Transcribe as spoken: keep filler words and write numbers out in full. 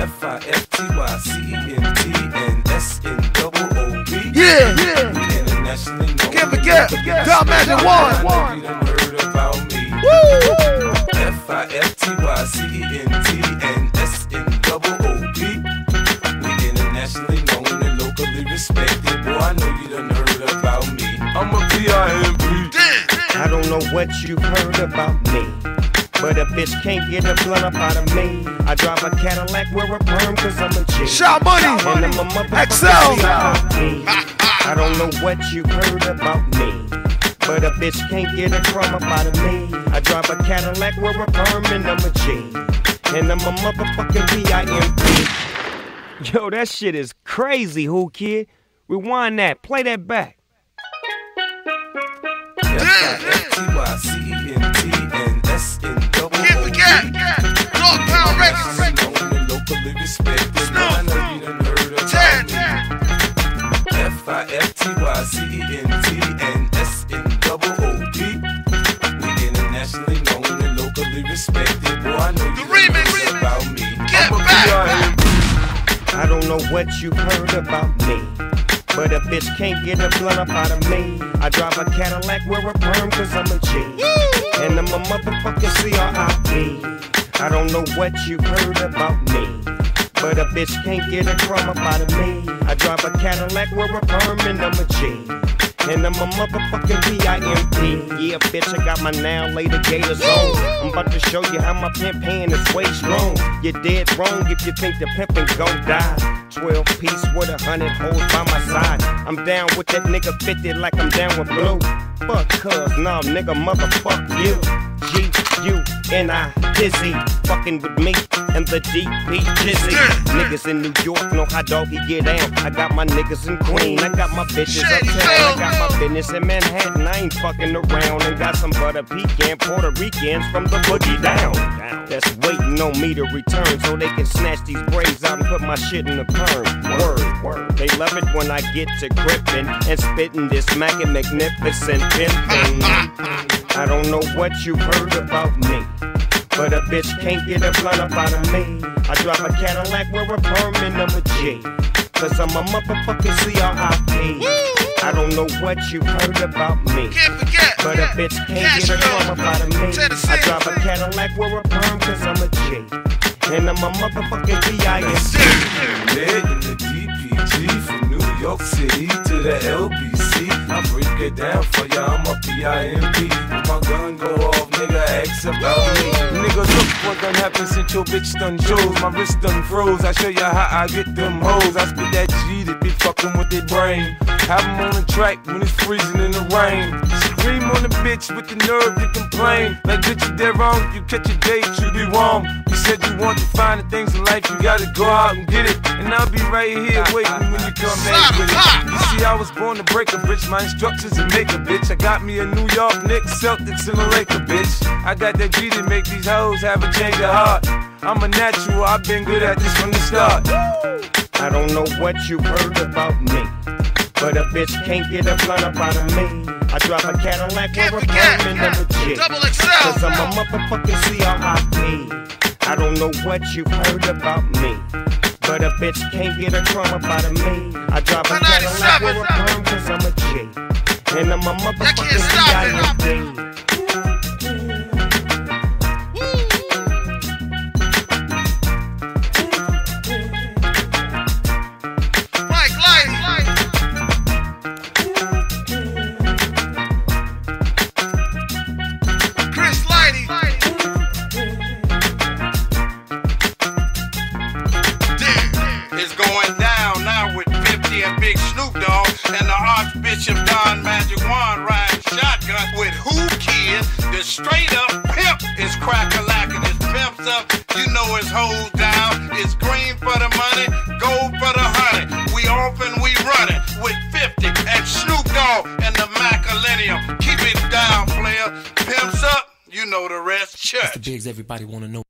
F I F T Y C E N T N S N O O B. Yeah, yeah. Can't forget. Y'all Magic One. Woo! F I F T Y C E N T N S N O O B. We internationally known and locally respected. Boy, I know you done heard about me. I'm a B I M B. I don't know what you've heard about me, but a bitch can't get a blunt up out of me. I drive a Cadillac, wear a perm, cause I'm a G. Shout money, and I'm a motherfucker. I don't know what you heard about me, but a bitch can't get a crumb up out of me. I drive a Cadillac, wear a perm, and I'm a G. And I'm a motherfucking B I M B. Yo, that shit is crazy, who kid? Rewind that, play that back. F I F T Y C E N T N S N O O B. We internationally known and locally respected. Boy, I know you remix about me. Get back. I don't know what you heard about me, but a bitch can't get a blunt up out of me. I drive a Cadillac, wear a perm, cause I'm a G. And I'm a motherfucking C R I P. I don't know what you heard about me, but a bitch can't get a crumb up out of me. I drive a Cadillac, wear a perm, and I'm a G. And I'm a motherfucking B I M P. Yeah, bitch, I got my now later gators on. I'm about to show you how my pimp hand is way strong. You're dead wrong if you think the pimpin' gon' die. twelve piece with a hundred holes by my side. I'm down with that nigga fifty like I'm down with Blue. Fuck cuz, nah nigga, motherfuck you. G, U, N, I, Dizzy. Fucking with me and the D P G. Niggas in New York know how doggy get down. I got my niggas in Queens, I got my bitches uptown. I got my business in Manhattan, I ain't fucking around. And got some butter pecan Puerto Ricans from the boogie down, that's waiting on me to return, so they can snatch these braids out and put my shit in the perm. Word, word. They love it when I get to gripping and spitting this mackin' magnificent pimpin'. I don't know what you heard about me, but a bitch can't get a blunt up out of me. I drive a Cadillac, wear a perm, and I'm a G. Cause I'm a motherfucking C R I P. I don't know what you heard about me, but a bitch can't get a blunt up out of me. I drive a Cadillac, wear a perm, cause I'm a G. And I'm a motherfucking B I M C. Lead in the D P G from New York City to the L B C. I break it down for ya, I'm a B I M B. My gun go off, nigga, ask about me. Nigga, look what done happened since your bitch done chose. My wrist done froze, I show ya how I get them hoes. I spit that G that be fucking with their brain. Have them on the track when it's freezing in the rain. Scream on the bitch with the nerve to complain. Like, bitch, you did wrong, you catch a date, you be wrong. You said you want to find the things in life, you gotta go out and get it. And I'll be right here waiting when you come back with it. You see, I was born to break a bitch, my instructions and make a bitch. I got me a New York Knicks, Celtics, and a Laker, bitch. I got that G to make these hoes have a change of heart. I'm a natural, I've been good at this from the start. I don't know what you heard about me, but a bitch can't get a blunt up out of me. I drive a Cadillac, wear a perm, and I'm a G. Cause I'm a motherfucking C R I P. I don't know what you heard about me, but a bitch can't get a crumb up out of me. I drive a Cadillac, wear a perm, cause I'm a G. And I'm a motherfucking C R I P. Snoop Dogg and the Archbishop Don Magic Wand riding shotgun with who kid? The straight up pimp is crack-a-lackin'. His pimps up, you know his hoes down. It's green for the money, gold for the honey. We off and we running with fifty and Snoop Dogg and the Macalennium. Keep it down, player. Pimps up, you know the rest. Church. It's the bigs everybody wanna know.